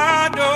I know.